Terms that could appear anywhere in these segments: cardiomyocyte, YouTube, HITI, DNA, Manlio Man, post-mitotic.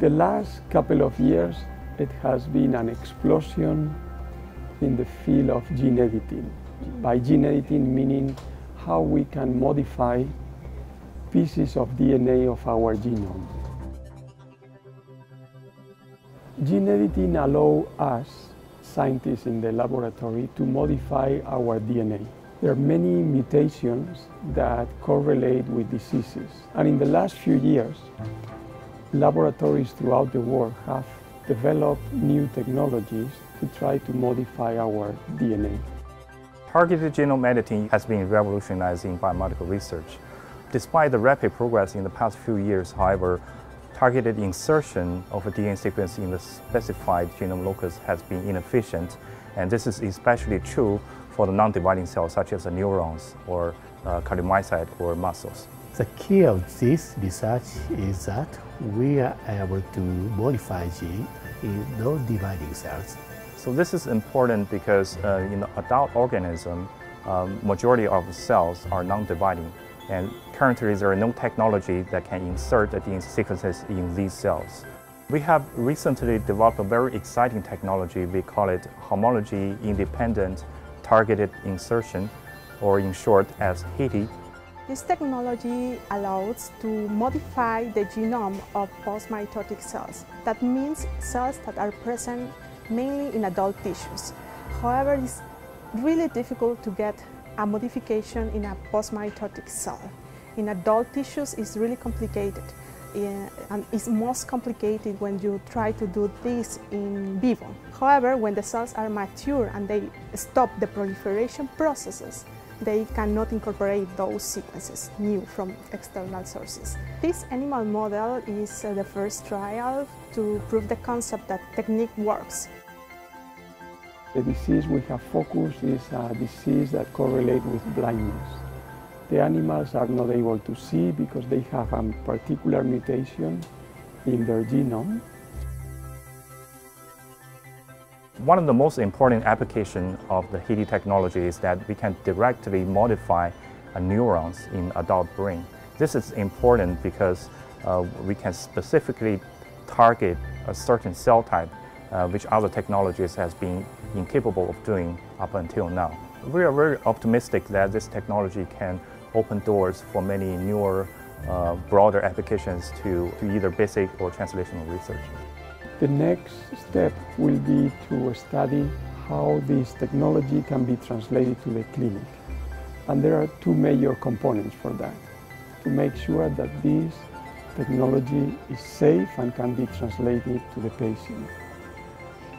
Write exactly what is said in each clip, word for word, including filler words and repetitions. The last couple of years, it has been an explosion in the field of gene editing. By gene editing, meaning how we can modify pieces of D N A of our genome. Gene editing allows us, scientists in the laboratory, to modify our D N A. There are many mutations that correlate with diseases. And in the last few years, laboratories throughout the world have developed new technologies to try to modify our D N A. Targeted genome editing has been revolutionizing biomedical research. Despite the rapid progress in the past few years, however, targeted insertion of a D N A sequence in the specified genome locus has been inefficient, and this is especially true for the non-dividing cells such as the neurons or uh, cardiomyocyte or muscles. The key of this research is that we are able to modify gene in non-dividing cells. So this is important because uh, in the adult organism, um, majority of the cells are non-dividing, and currently there are no technology that can insert the D N A sequences in these cells. We have recently developed a very exciting technology. We call it homology-independent targeted insertion, or in short as HITI. This technology allows to modify the genome of post-mitotic cells. That means cells that are present mainly in adult tissues. However, it's really difficult to get a modification in a post-mitotic cell. In adult tissues, it's really complicated, and it's most complicated when you try to do this in vivo. However, when the cells are mature and they stop the proliferation processes, they cannot incorporate those sequences new from external sources. This animal model is uh, the first trial to prove the concept that technique works. The disease we have focused is a disease that correlates with blindness. The animals are not able to see because they have a particular mutation in their genome. One of the most important applications of the HITI technology is that we can directly modify uh, neurons in adult brain. This is important because uh, we can specifically target a certain cell type, uh, which other technologies have been incapable of doing up until now. We are very optimistic that this technology can open doors for many newer, uh, broader applications to, to either basic or translational research. The next step will be to study how this technology can be translated to the clinic. And there are two major components for that, to make sure that this technology is safe and can be translated to the patient.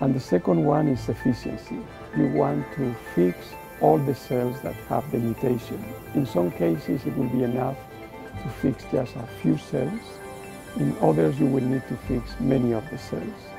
And the second one is efficiency. You want to fix all the cells that have the mutation. In some cases, it will be enough to fix just a few cells. In others, you will need to fix many of the cells.